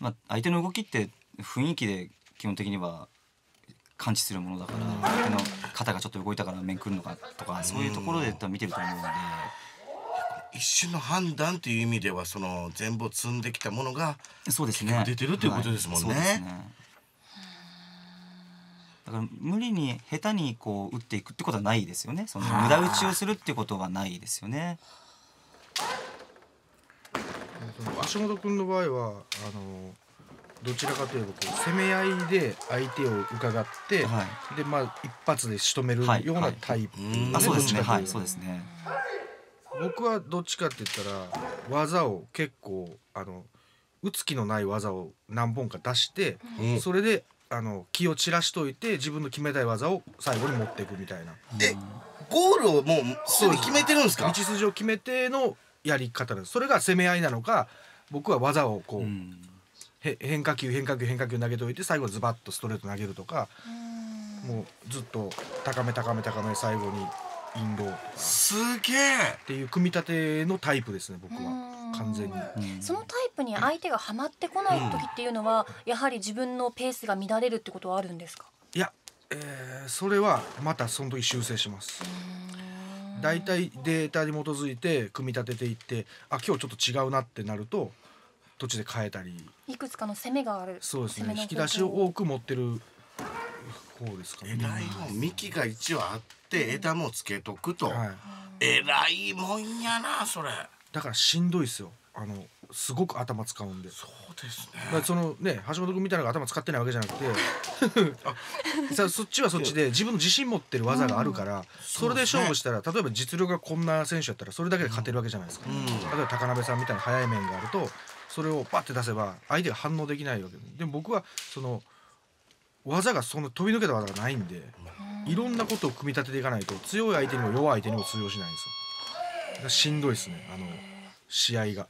まあ、相手の動きって雰囲気で基本的には感知するものだから、相手の肩がちょっと動いたから面くるのかとか、そういうところで見てると思うので、一瞬の判断という意味ではその全部積んできたものが出てるということですもんね。はい、そうですね。だから無理に下手にこう打っていくってことはないですよね。その無駄打ちをするってことはないですよね。橋本君の場合はどちらかといえば攻め合いで相手を伺って、はい、でまあ一発で仕留めるようなタイプ。あ、そうですね。はい、そうですね。僕はどっちかって言ったら技を結構打つ気のない技を何本か出して、うん、それで気を散らしといて自分の決めたい技を最後に持っていくみたいな。え、ゴールをもうすぐ決めてるんですか？道筋を決めてのやり方です。それが攻め合いなのか、僕は技をこう、うん、変化球投げといて最後ズバッとストレート投げるとか、もうずっと高め最後に。インローすげえっていう組み立てのタイプですね、僕は完全に。そのタイプに相手がはまってこない時っていうのは、やはり自分のペースが乱れるってことはあるんですか？いや、それはまたその時修正します。だいたいデータに基づいて組み立てていって、あ、今日ちょっと違うなってなると途中で変えたり、いくつかの攻めがある。そうですね、引き出しを多く持ってる方ですかね。枝も幹が一応あって枝もつけとくと、えらいもんやなそれ。だからしんどいですよ。すごく頭使うんで。そうですね。そのね、橋本君みたいなのが頭使ってないわけじゃなくて、さあそっちはそっちで自分の自信持ってる技があるから、それで勝負したら、例えば実力がこんな選手やったらそれだけで勝てるわけじゃないですか。例えば高鍋さんみたいな速い面があると、それをバッて出せば相手が反応できないわけで。でも僕はその技がその飛び抜けた技がないんで、いろんなことを組み立てていかないと強い相手にも弱い相手にも通用しないんですよ。だからしんどいですね、試合が。